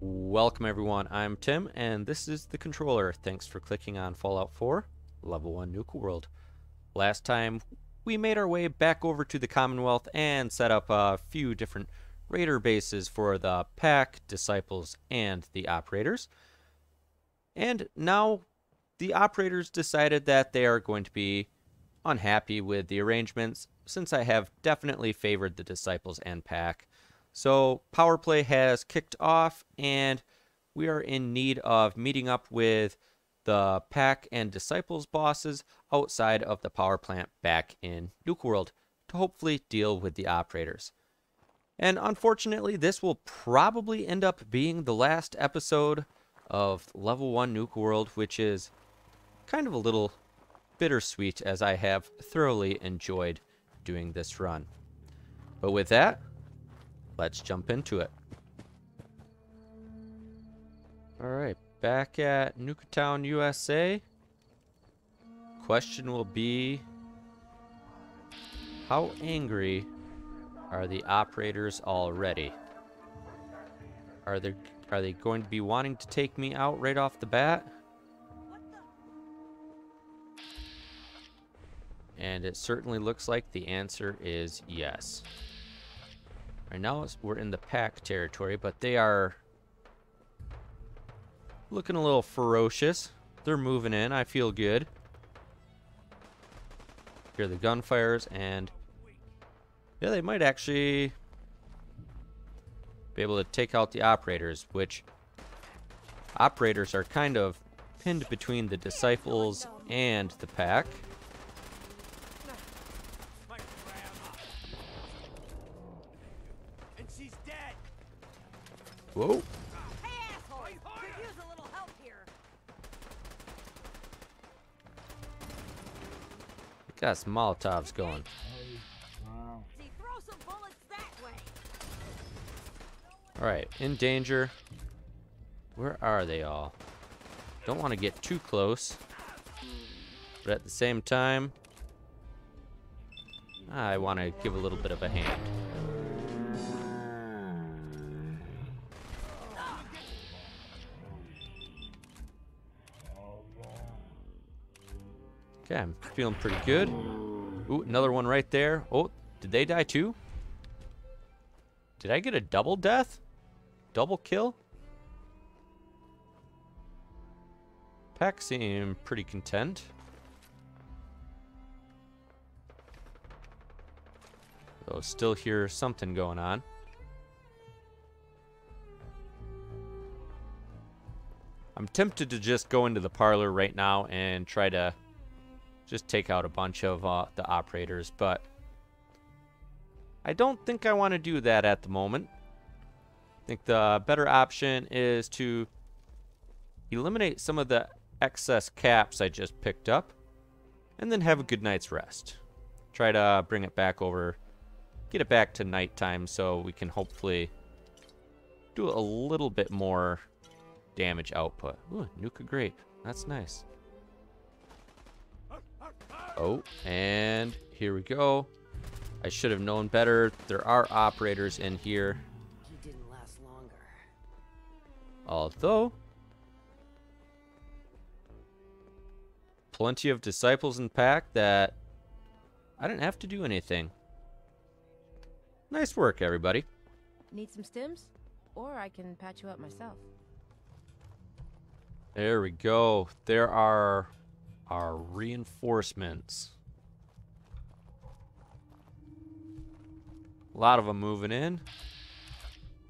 Welcome everyone, I'm Tim, and this is The Controller. Thanks for clicking on Fallout 4, Level 1 Nuka World. Last time, we made our way back over to the Commonwealth and set up a few different raider bases for the Pack, Disciples, and the Operators. And now, the Operators decided that they are going to be unhappy with the arrangements, since I have definitely favored the Disciples and Pack. So power play has kicked off, and we are in need of meeting up with the Pack and Disciples bosses outside of the power plant back in Nuka World to hopefully deal with the Operators. And unfortunately, this will probably end up being the last episode of Level 1 Nuka World, which is kind of a little bittersweet, as I have thoroughly enjoyed doing this run. But with that, let's jump into it. Alright, back at NukaTown USA. Question will be, how angry are the Operators already? Are they going to be wanting to take me out right off the bat? And it certainly looks like the answer is yes. Right now we're in the Pack territory, but they are looking a little ferocious. They're moving in. I feel good. Hear the gunfires, and yeah, they might actually be able to take out the Operators, which Operators are kind of pinned between the Disciples and the Pack. Whoa. Hey, asshole! Could use a little help here. We got some Molotovs going. See, throw some bullets that way. All right, in danger. Where are they all? Don't want to get too close, but at the same time, I want to give a little bit of a hand. Okay, I'm feeling pretty good. Ooh, another one right there. Oh, did they die too? Did I get a double death? Double kill? Pack seem pretty content. Though still hear something going on. I'm tempted to just go into the parlor right now and try to just take out a bunch of the Operators, but I don't think I want to do that at the moment. I think the better option is to eliminate some of the excess caps I just picked up, and then have a good night's rest. Try to bring it back over, get it back to nighttime so we can hopefully do a little bit more damage output. Ooh, Nuka Grape. That's nice. Oh, and here we go. I should have known better. There are Operators in here. He didn't last longer. Although, plenty of Disciples in Pack that I didn't have to do anything. Nice work, everybody. Need some stims? Or I can patch you up myself. There we go. There are our reinforcements. A lot of them moving in.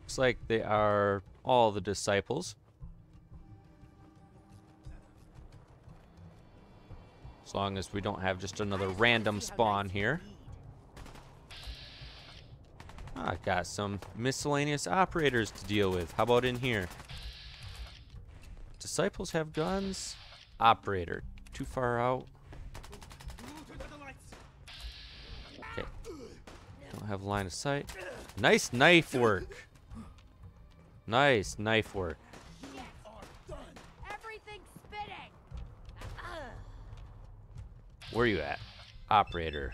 Looks like they are all the Disciples. As long as we don't have just another random spawn here. I got some miscellaneous Operators to deal with. How about in here? Disciples have guns. Operator too far out. Okay. Don't have line of sight. Nice knife work. Nice knife work. Everything's spinning. Where are you at, Operator?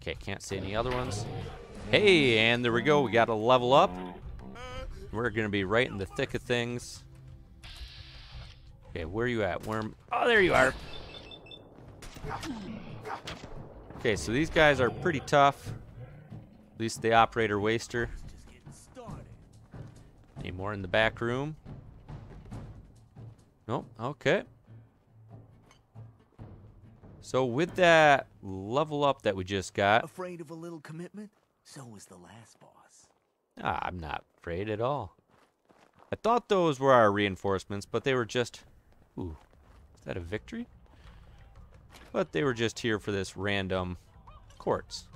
Okay, can't see any other ones. Hey, and there we go. We got a level up. We're gonna be right in the thick of things. Okay, where are you at, Worm? Oh, there you are. Okay, so these guys are pretty tough. At least the operator waster. Any more in the back room? Nope, okay. So with that level up that we just got. Afraid of a little commitment? So was the last boss. Ah, I'm not afraid at all. I thought those were our reinforcements, but they were just... Ooh, is that a victory? But they were just here for this random quartz.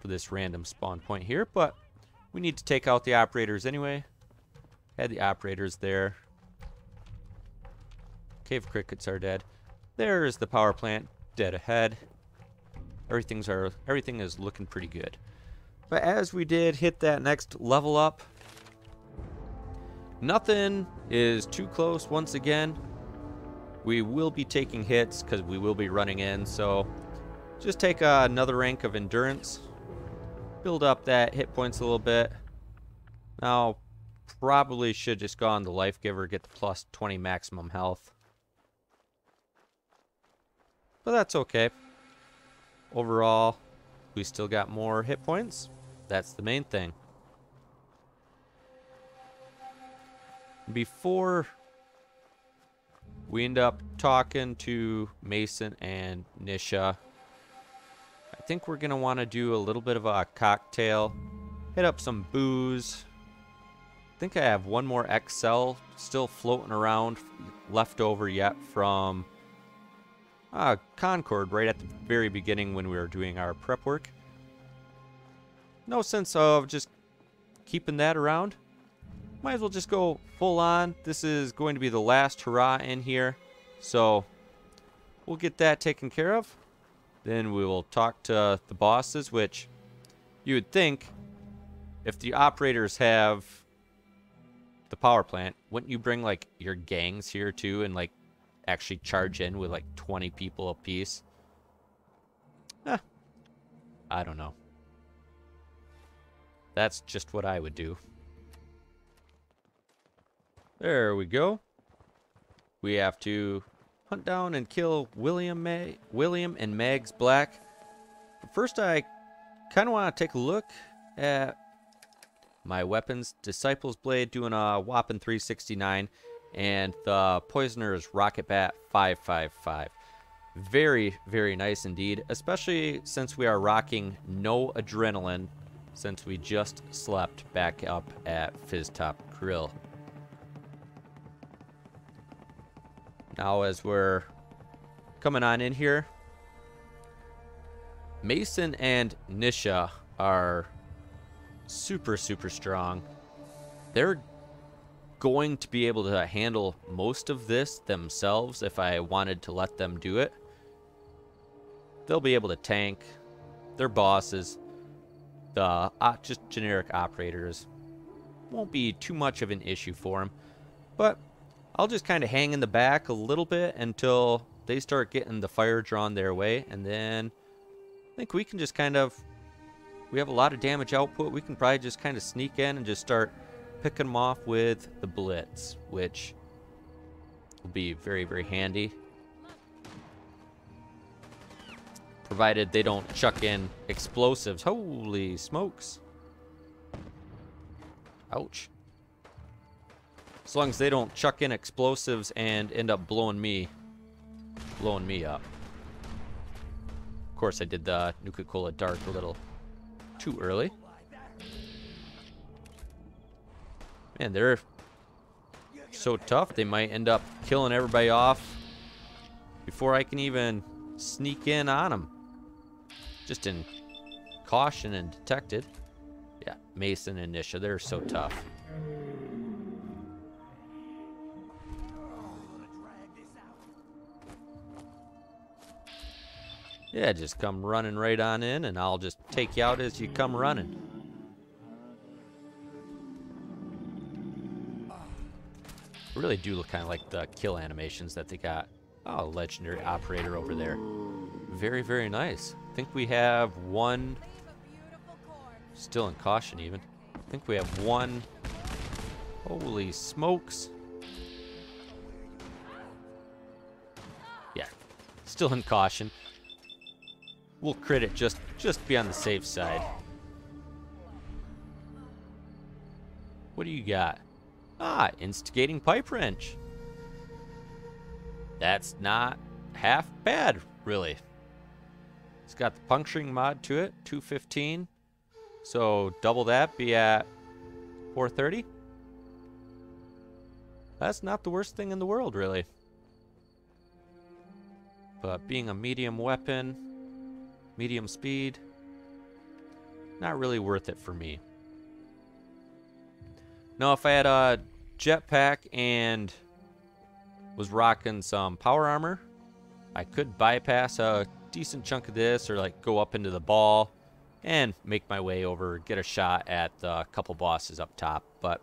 For this random spawn point here, but we need to take out the operators anyway. Had the operators there. Cave crickets are dead. There is the power plant dead ahead. Everything is looking pretty good. But as we did hit that next level up, nothing is too close once again. We will be taking hits because we will be running in, so just take another rank of endurance. Build up that hit points a little bit. Now, probably should just go on the life giver, get the plus 20 maximum health. But that's okay. Overall, we still got more hit points. That's the main thing. Before we end up talking to Mason and Nisha, I think we're going to want to do a little bit of a cocktail. Hit up some booze. I think I have one more XL still floating around left over yet from Concord right at the very beginning when we were doing our prep work. No sense of just keeping that around. Might as well just go full on. This is going to be the last hurrah in here, so we'll get that taken care of. Then we will talk to the bosses, which you would think if the operators have the power plant, wouldn't you bring like your gangs here too and like actually charge in with like 20 people apiece? I don't know. That's just what I would do. There we go. We have to hunt down and kill William and Mags Black. But first, I kind of want to take a look at my weapons. Disciple's Blade doing a whopping 369. And the Poisoner's Rocket Bat 555. Very, very nice indeed, especially since we are rocking no adrenaline since we just slept back up at Fizztop Grill. Now as we're coming on in here, Mason and Nisha are super, super strong. They're going to be able to handle most of this themselves if I wanted to let them do it. They'll be able to tank their bosses. The just generic operators won't be too much of an issue for them, but I'll just kind of hang in the back a little bit until they start getting the fire drawn their way, and then I think we can just kind of, we have a lot of damage output, we can probably just kind of sneak in and just start picking them off with the blitz, which will be very, very handy. Provided they don't chuck in explosives. Holy smokes. Ouch. As long as they don't chuck in explosives and end up blowing me up. Of course, I did the Nuka-Cola dark a little too early. Man, they're so tough, they might end up killing everybody off before I can even sneak in on them. Just in caution and detected. Yeah, Mason and Nisha, they're so tough. Yeah, just come running right on in, and I'll just take you out as you come running. Really do look kind of like the kill animations that they got. Oh, legendary operator over there. Very, very nice. I think we have one Still in caution even. I think we have one. Holy smokes. Yeah, still in caution. We'll crit it just be on the safe side. What do you got? Ah, instigating pipe wrench. That's not half bad, really. It's got the puncturing mod to it, 215. So double that, be at 430. That's not the worst thing in the world, really. But being a medium weapon, medium speed, not really worth it for me. Now, if I had a jetpack and was rocking some power armor, I could bypass a decent chunk of this, or like go up into the ball and make my way over, get a shot at a couple bosses up top. But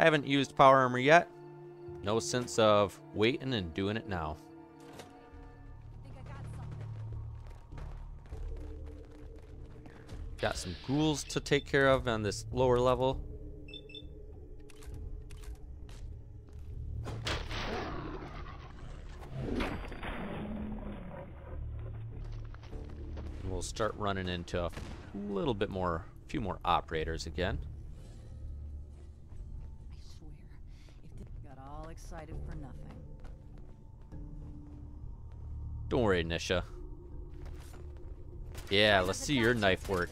I haven't used power armor yet. No sense of waiting and doing it now. Got some ghouls to take care of on this lower level. And we'll start running into a little bit more, a few more operators again. I swear, if they got all excited for nothing. Don't worry, Nisha. Yeah, let's see your knife work.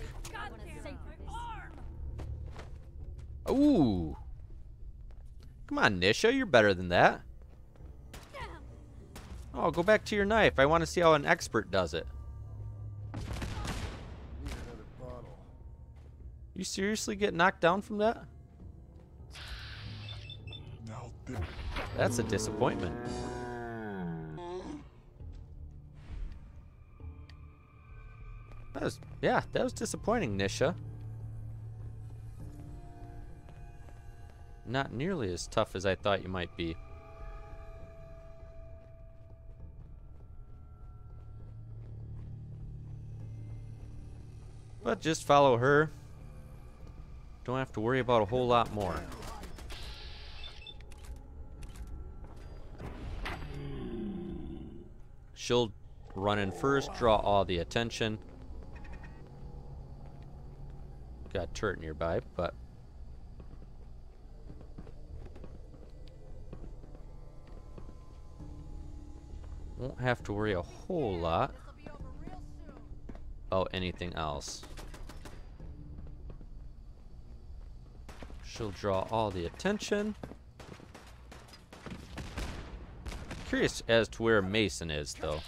Ooh. Come on, Nisha, you're better than that. Oh, go back to your knife. I want to see how an expert does it. You seriously get knocked down from that? That's a disappointment. That was disappointing, Nisha. Not nearly as tough as I thought you might be. But just follow her. Don't have to worry about a whole lot more. She'll run in first, draw all the attention. Got a turret nearby, but won't have to worry a whole lot about anything else. She'll draw all the attention. Curious as to where Mason is, though.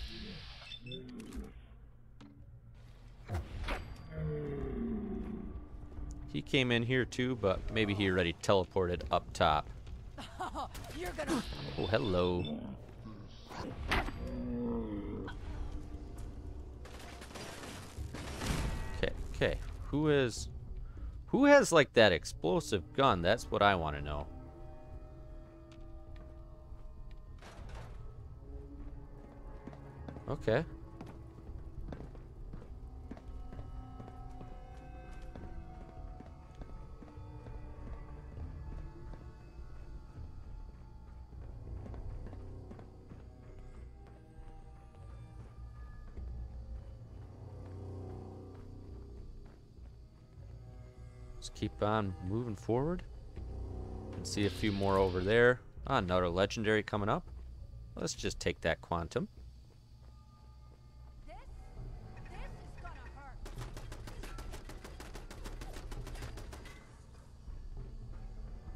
He came in here too, but maybe he already teleported up top. Oh, hello. Okay. Who has like that explosive gun? That's what I want to know. Okay. Keep on moving forward and see a few more over there. Ah, another legendary coming up. Let's just take that quantum. This is gonna hurt.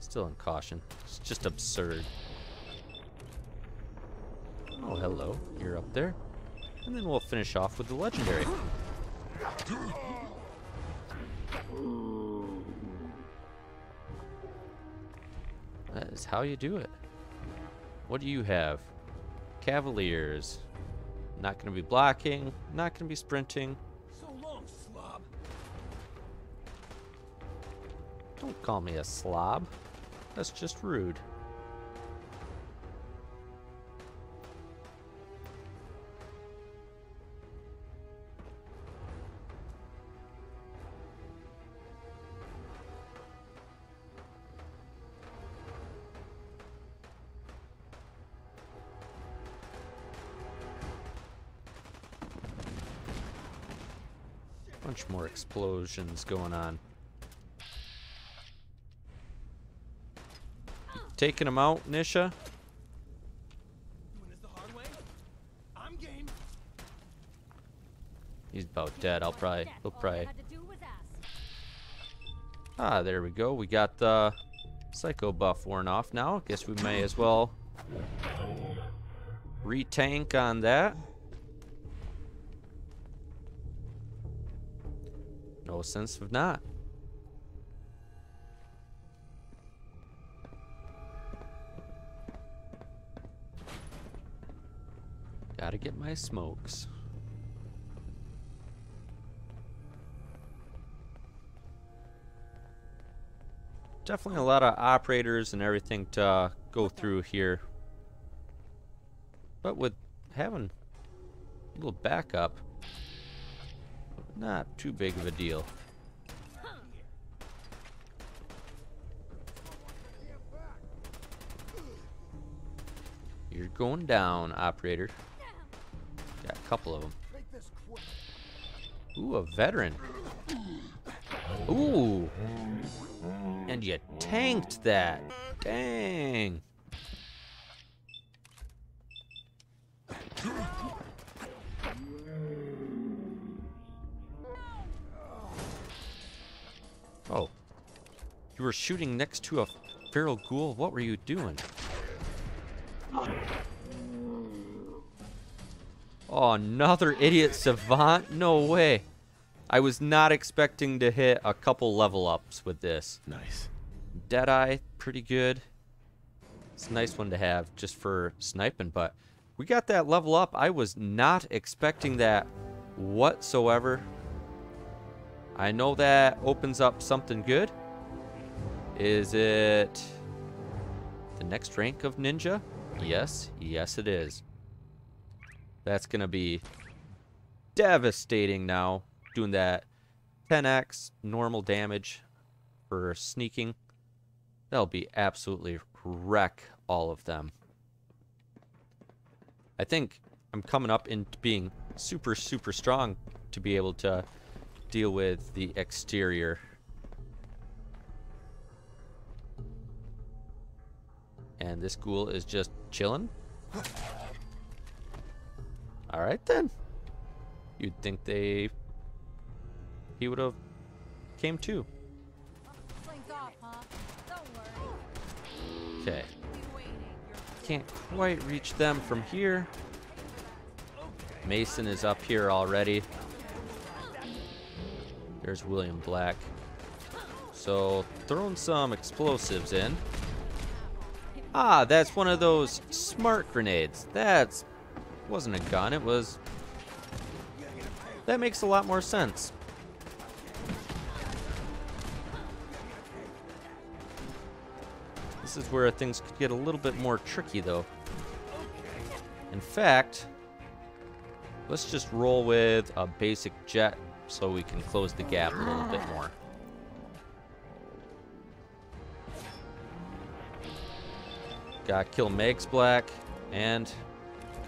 Still in caution. It's just absurd. Oh, hello. You're up there. And then we'll finish off with the legendary. That is how you do it. What do you have? Cavaliers. Not going to be blocking. Not going to be sprinting. So long, slob. Don't call me a slob. That's just rude. Bunch more explosions going on. You taking them out, Nisha? He's about dead. He'll probably. Ah, there we go. We got the psycho buff worn off now. Guess we may as well retank on that. No sense of not. Gotta get my smokes. Definitely a lot of operators and everything to go through here. But with having a little backup, not too big of a deal. You're going down, operator. Got a couple of them. Ooh, a veteran. Ooh. And you tanked that. Dang. Oh. You were shooting next to a feral ghoul. What were you doing? Oh, another idiot savant? No way. I was not expecting to hit a couple level ups with this. Nice. Deadeye, pretty good. It's a nice one to have just for sniping, but we got that level up. I was not expecting that whatsoever. I know that opens up something good. Is it the next rank of ninja? Yes, yes it is. That's gonna be devastating now. Doing that 10x normal damage for sneaking. That'll be absolutely wreck all of them. I think I'm coming up into being super, super strong to be able to deal with the exterior. And this ghoul is just chilling. All right, then. You'd think they... He would have came to. Okay. Can't quite reach them from here. Mason is up here already. There's William Black. So throwing some explosives in. Ah, that's one of those smart grenades. That wasn't a gun. It was. That makes a lot more sense. This is where things could get a little bit more tricky, though. In fact, let's just roll with a basic jet so we can close the gap a little bit more. Gotta kill Megs Black and...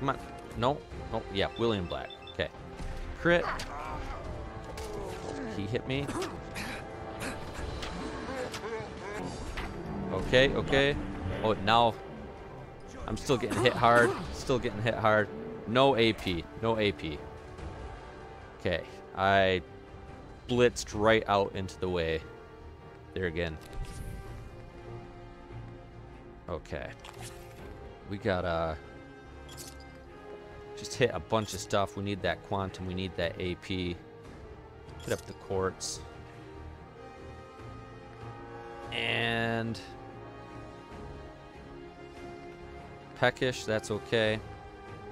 Come on. No. Oh, yeah. William Black. Okay. Crit. He hit me. Okay, okay. Oh, now I'm still getting hit hard. Still getting hit hard. No AP. No AP. Okay. I blitzed right out into the way. There again. Okay. We gotta just hit a bunch of stuff. We need that quantum. We need that AP. Hit up the quartz. And... Peckish, that's okay. I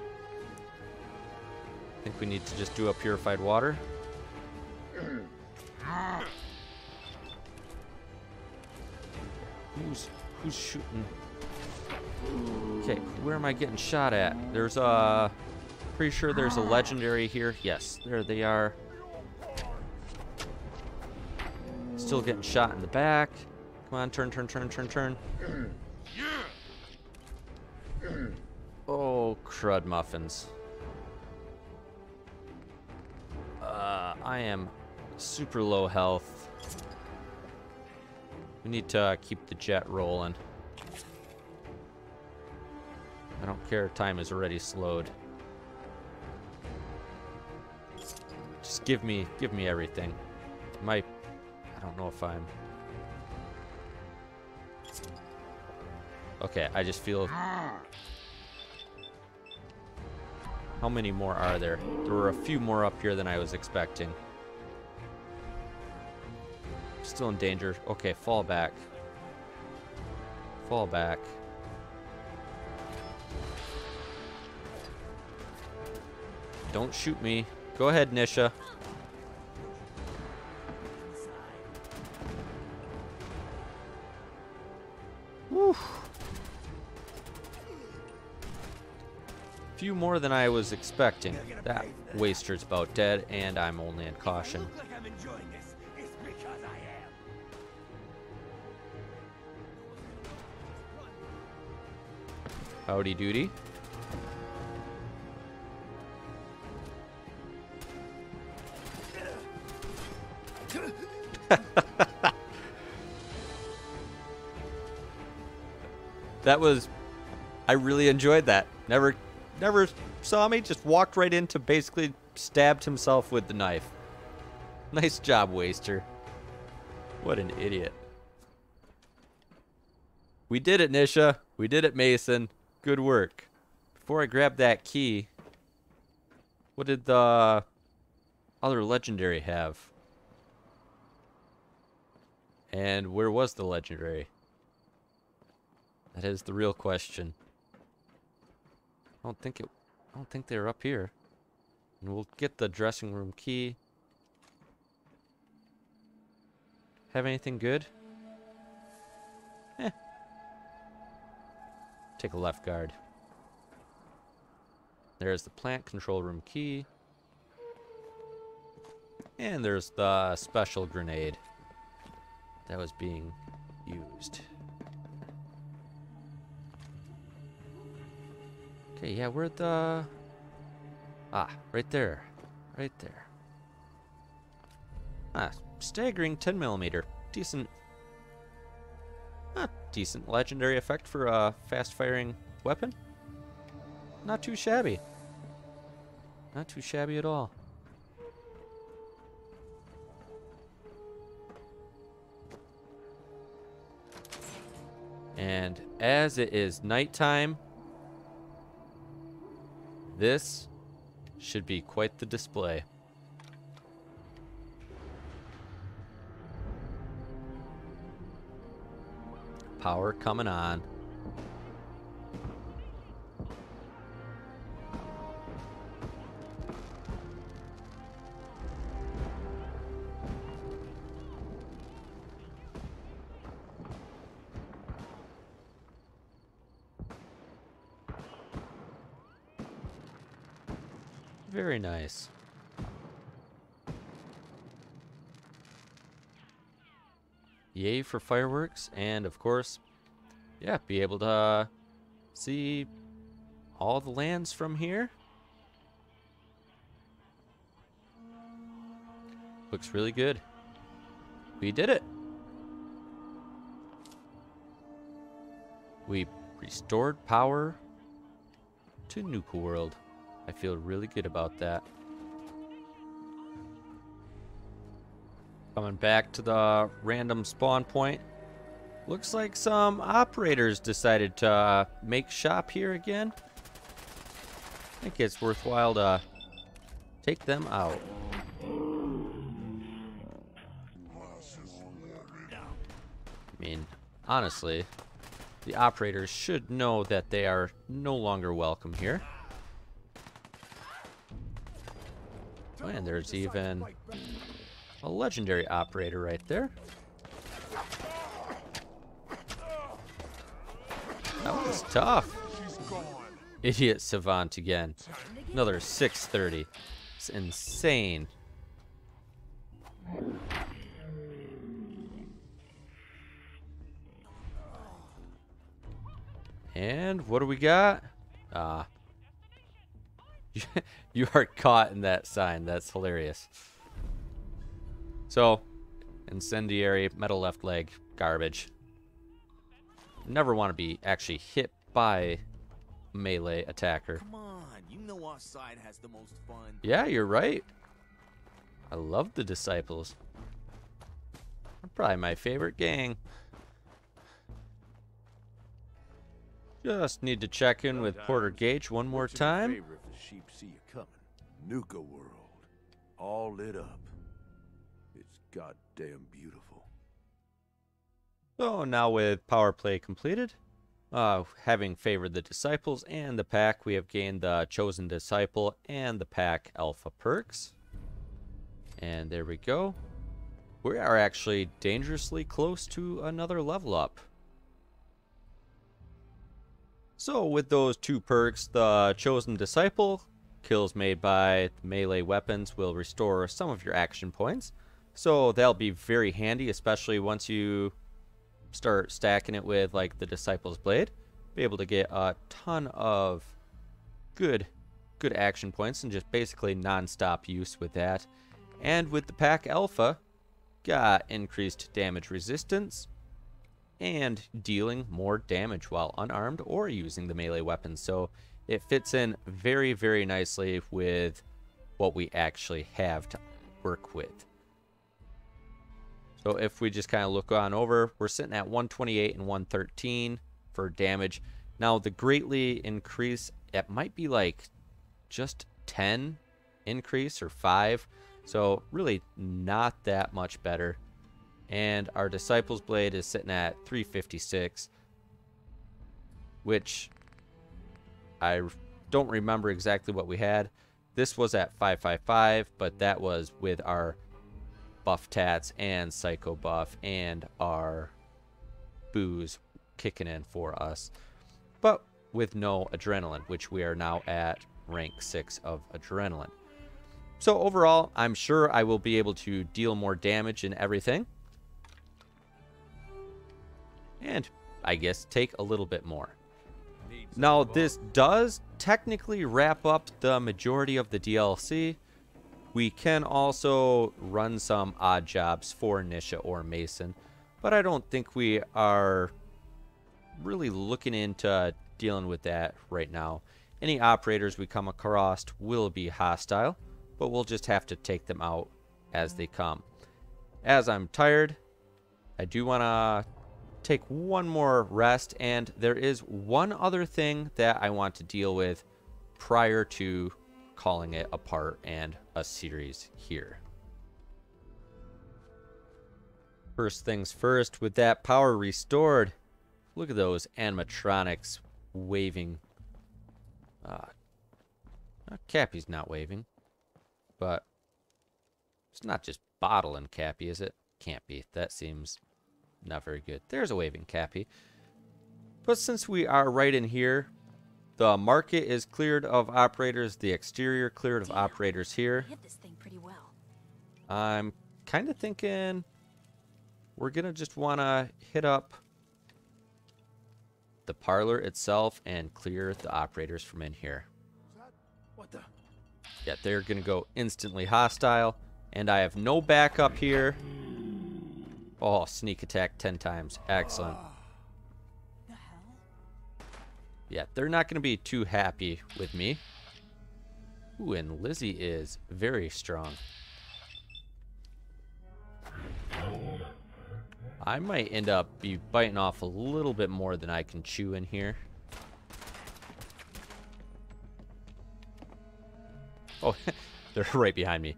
think we need to just do a purified water. Who's shooting? Okay, where am I getting shot at? There's a... Pretty sure there's a legendary here. Yes, there they are. Still getting shot in the back. Come on, turn, turn, turn, turn, turn. Oh, crud muffins. I am super low health. We need to keep the jet rolling. I don't care, time is already slowed. Just give me everything. I don't know if I'm... Okay, I just feel... How many more are there? There were a few more up here than I was expecting. Still in danger. Okay, fall back. Fall back. Don't shoot me. Go ahead, Nisha. Woo. Few more than I was expecting. That waster's about dead, and I'm only in caution. Howdy doody. That was, I really enjoyed that. Never saw me, just walked right into, basically stabbed himself with the knife. Nice job, Waster. What an idiot. We did it, Nisha. We did it, Mason. Good work. Before I grab that key, what did the other legendary have? And where was the legendary? That is the real question. I don't think they were up here. And we'll get the dressing room key. Have anything good? Eh. Take a left guard. There's the plant control room key. And there's the special grenade that was being used. Yeah, we're at the... Ah, right there. Right there. Ah, staggering 10mm. Decent... Ah, decent legendary effect for a fast-firing weapon. Not too shabby. Not too shabby at all. And as it is nighttime... This should be quite the display. Power coming on. Very nice. Yay for fireworks, and of course, yeah, be able to see all the lands from here. Looks really good. We did it. We restored power to Nuka World. I feel really good about that. Coming back to the random spawn point. Looks like some operators decided to make shop here again. I think it's worthwhile to take them out. I mean, honestly, the operators should know that they are no longer welcome here. And there's even a legendary operator right there. That was tough. Idiot Savant again. Another 630. It's insane. And what do we got? You are caught in that sign. That's hilarious. So, incendiary, metal left leg, garbage. Never want to be actually hit by a melee attacker. Come on, you know our side has the most fun. Yeah, you're right. I love the Disciples. They're probably my favorite gang. Just need to check in with Porter Gage one more time. Favor if the sheep see you coming. Nuka World, all lit up. It's goddamn beautiful. So now with power play completed, having favored the Disciples and the Pack, we have gained the Chosen Disciple and the Pack Alpha perks. And there we go. We are actually dangerously close to another level up. So with those two perks, the Chosen Disciple, kills made by melee weapons will restore some of your action points. So that'll be very handy, especially once you start stacking it with like the Disciple's Blade. Be able to get a ton of good action points and just basically non-stop use with that. And with the Pack Alpha, got increased damage resistance and dealing more damage while unarmed or using the melee weapon. So it fits in very, very nicely with what we actually have to work with. So if we just kind of look on over, we're sitting at 128 and 113 for damage. Now the greatly increase, it might be like just 10 increase or 5. So really not that much better. And our Disciple's Blade is sitting at 356, which I don't remember exactly what we had. This was at 555, but that was with our buff tats and psycho buff and our booze kicking in for us, but with no adrenaline, which we are now at rank 6 of adrenaline. So overall, I'm sure I will be able to deal more damage and everything. And I guess take a little bit more. Now this does technically wrap up the majority of the DLC. We can also run some odd jobs for Nisha or Mason, but I don't think we are really looking into dealing with that right now. Any operators we come across will be hostile, but we'll just have to take them out as they come. As I'm tired, I do want to take one more rest, and there is one other thing that I want to deal with prior to calling it a part and a series here. First things first, with that power restored, look at those animatronics waving. Cappy's not waving, but it's not just Bottle and Cappy, is it? Can't be. That seems not very good. There's a waving Cappy. But since we are right in here, the market is cleared of operators, the exterior cleared of operators here. Hit this thing pretty well. I'm kind of thinking we're going to just want to hit up the parlor itself and clear the operators from in here. What the? Yeah, they're going to go instantly hostile, and I have no backup here. Oh, sneak attack 10 times. Excellent. The hell? Yeah, they're not going to be too happy with me. Ooh, and Lizzie is very strong. I might end up be biting off a little bit more than I can chew in here. Oh, they're right behind me.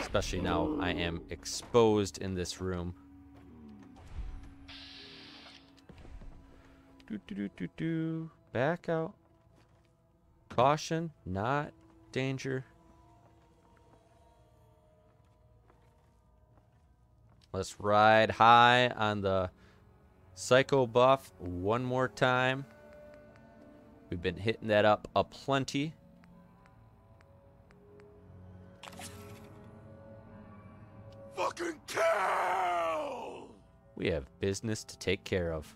Especially now I am exposed in this room. Back out. Caution, not danger. Let's ride high on the psycho buff one more time. We've been hitting that up a plenty. Fucking kill! We have business to take care of.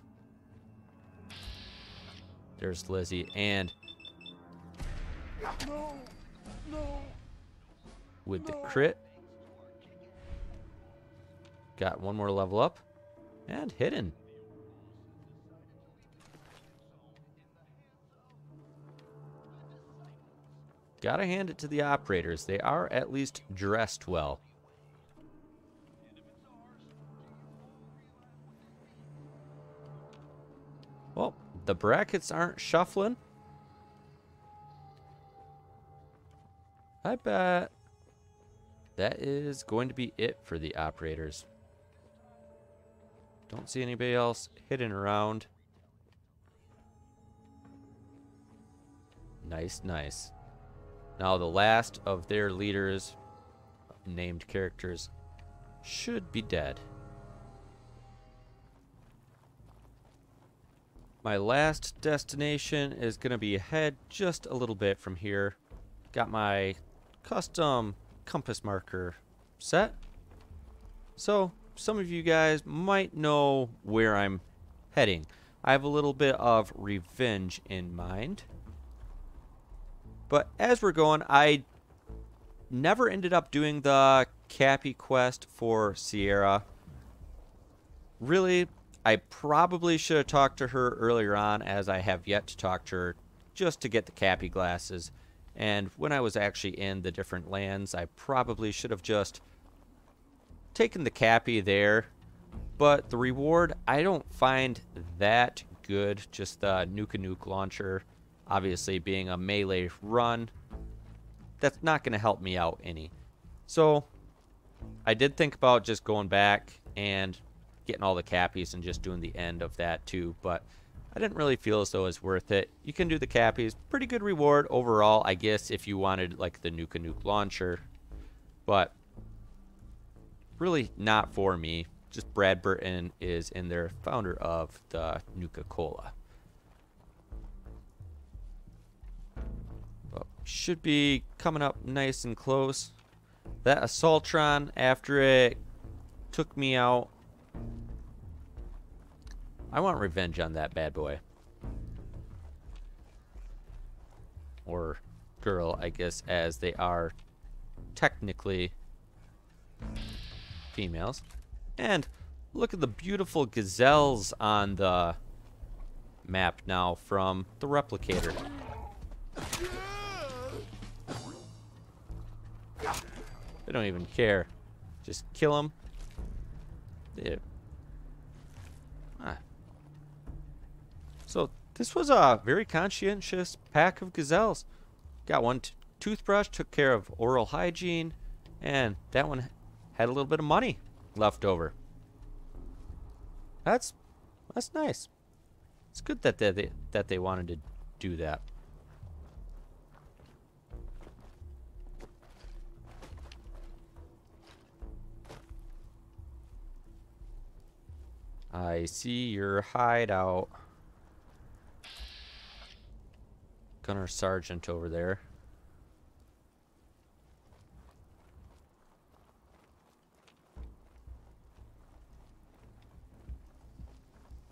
There's Lizzie and with the crit. Got one more level up. And hidden. Gotta hand it to the operators. They are at least dressed well. Well, the brackets aren't shuffling. I bet that is going to be it for the operators. Don't see anybody else hidden around. Nice, nice. Now the last of their leaders, named characters, should be dead. My last destination is going to be ahead just a little bit from here. Got my custom compass marker set. So some of you guys might know where I'm heading. I have a little bit of revenge in mind. But as we're going, I never ended up doing the Cappy quest for Sierra. Really, I probably should have talked to her earlier on, as I have yet to talk to her, just to get the Cappy glasses. And when I was actually in the different lands, I probably should have just taken the Cappy there. But the reward, I don't find that good. Just the Nuka-Nuke launcher, obviously being a melee run, that's not going to help me out any. So I did think about just going back and getting all the Cappies and just doing the end of that too, but I didn't really feel as though it's worth it. You can do the Cappies. Pretty good reward overall, I guess, if you wanted, like, the Nuka-Nuke launcher. But really not for me. Just Brad Burton is in there, founder of the Nuka-Cola. Well, should be coming up nice and close. That Assaultron, after it took me out, I want revenge on that bad boy. Or girl, I guess, as they are technically females. And look at the beautiful gazelles on the map now from the replicator. They don't even care. Just kill them. They... So this was a very conscientious pack of gazelles. Got one toothbrush, took care of oral hygiene, and that one had a little bit of money left over. That's nice. It's good that they wanted to do that. I see your hideout. Gunner sergeant over there.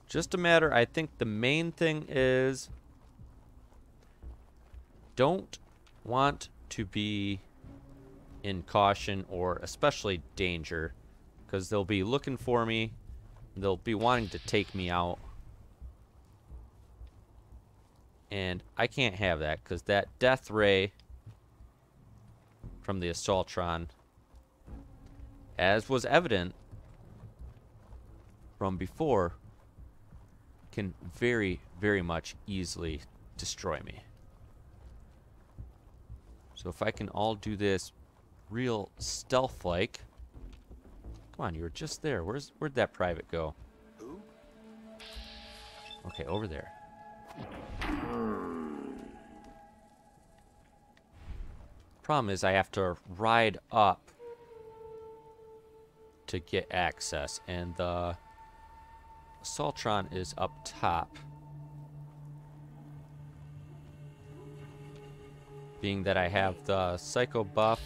Just a matter, I think the main thing is, don't want to be in caution or especially danger, because they'll be looking for me. They'll be wanting to take me out. And I can't have that, because that death ray from the Assaultron, as was evident from before, can very, very much easily destroy me. So if I can all do this real stealth-like... Come on, you were just there. Where'd that private go? Okay, over there. Problem is I have to ride up to get access, and the Assaultron is up top. Being that I have the psycho buff.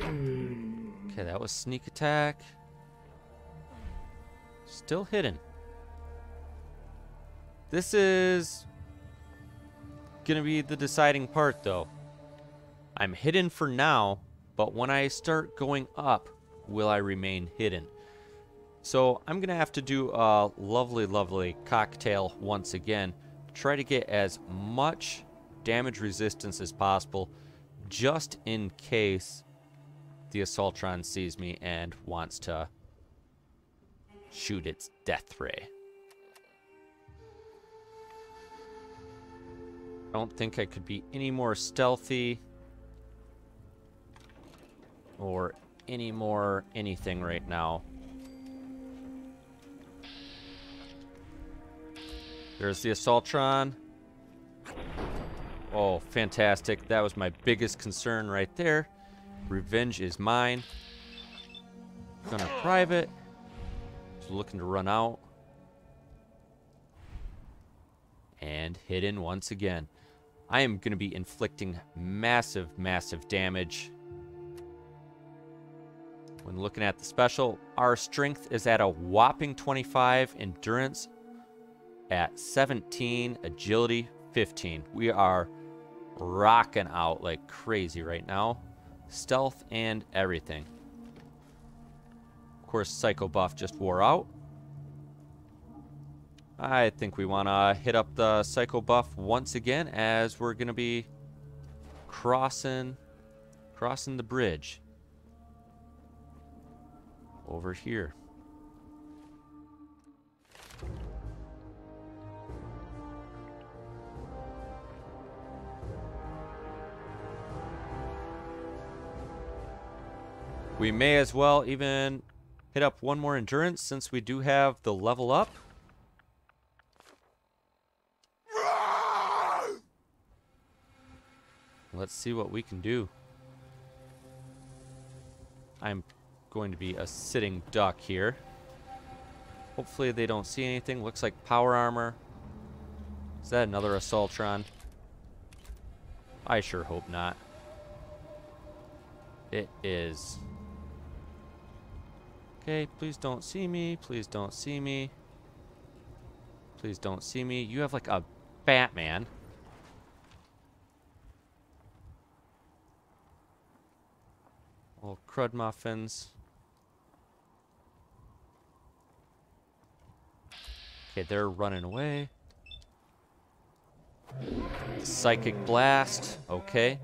Okay, that was sneak attack. Still hidden. This is gonna be the deciding part, though. I'm hidden for now, but when I start going up, will I remain hidden? So I'm gonna have to do a lovely, lovely cocktail once again. Try to get as much damage resistance as possible, just in case the Assaultron sees me and wants to shoot its death ray. I don't think I could be any more stealthy or any more anything right now. There's the Assaultron. Oh, fantastic. That was my biggest concern right there. Revenge is mine. Gonna private. Just looking to run out. And hidden once again. I am gonna be inflicting massive, massive damage. When looking at the special, our strength is at a whopping 25, endurance at 17, agility 15. We are rocking out like crazy right now. Stealth and everything. Of course, Psycho Buff just wore out. I think we want to hit up the Psycho Buff once again, as we're going to be crossing the bridge over here. We may as well even hit up one more endurance, since we do have the level up. Let's see what we can do. I'm going to be a sitting duck here. Hopefully they don't see anything. Looks like power armor. Is that another Assaultron? I sure hope not. It is. Okay, please don't see me. Please don't see me. Please don't see me. You have like a Batman. Little crud muffins. Okay, they're running away. Psychic blast. Okay.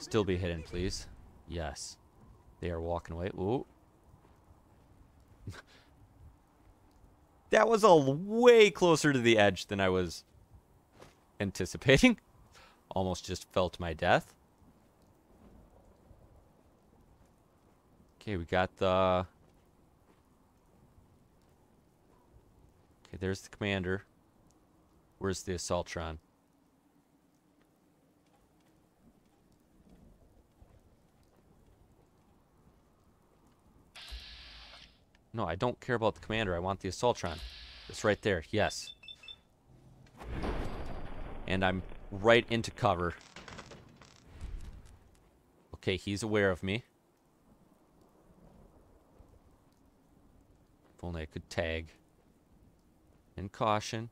Still be hidden, please. Yes. They are walking away. Ooh. That was a way closer to the edge than I was anticipating. Almost just fell to my death. Okay, we got the... Okay, there's the commander. Where's the Assaultron? No, I don't care about the commander. I want the Assaultron. It's right there. Yes. And I'm right into cover. Okay, he's aware of me. If only I could tag. And caution.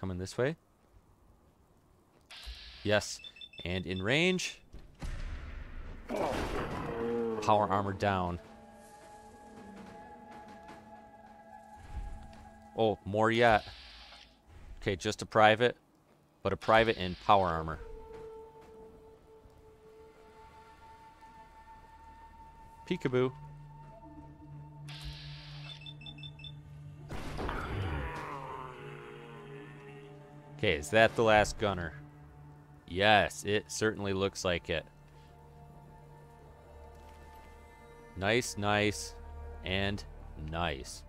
Coming this way. Yes. And in range. Power armor down. Oh, more yet. Okay, just a private, but a private in power armor. Peekaboo. Okay, is that the last gunner? Yes, it certainly looks like it. Nice, nice, and nice.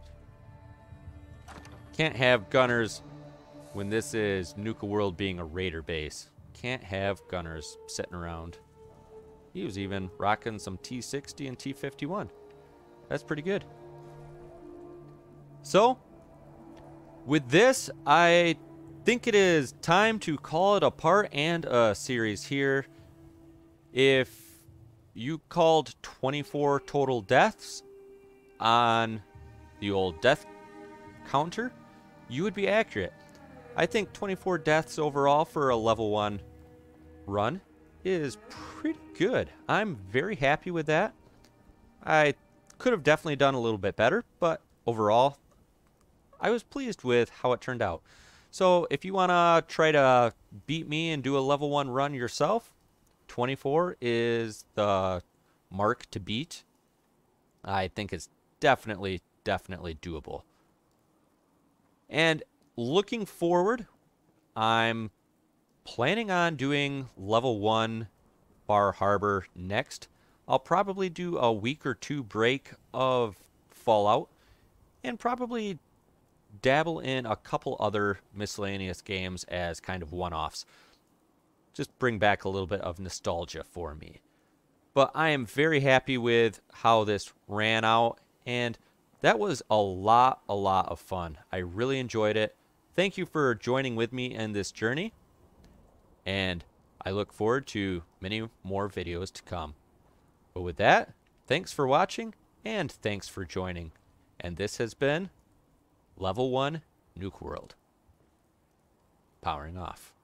Can't have gunners when this is Nuka World being a raider base. Can't have gunners sitting around. He was even rocking some T60 and T51. That's pretty good. So, with this, I think it is time to call it a part and a series here. If you called 24 total deaths on the old death counter, you would be accurate. I think 24 deaths overall for a level 1 run is pretty good. I'm very happy with that. I could have definitely done a little bit better, but overall, I was pleased with how it turned out. So if you want to try to beat me and do a level 1 run yourself, 24 is the mark to beat. I think it's definitely doable. And looking forward, I'm planning on doing level 1 Far Harbor next. I'll probably do a week or two break of Fallout and probably dabble in a couple other miscellaneous games as kind of one-offs. Just bring back a little bit of nostalgia for me. But I am very happy with how this ran out, and that was a lot of fun. I really enjoyed it. Thank you for joining with me in this journey, and I look forward to many more videos to come. But with that, thanks for watching, and thanks for joining. And this has been Level 1 Nuka World. Powering off.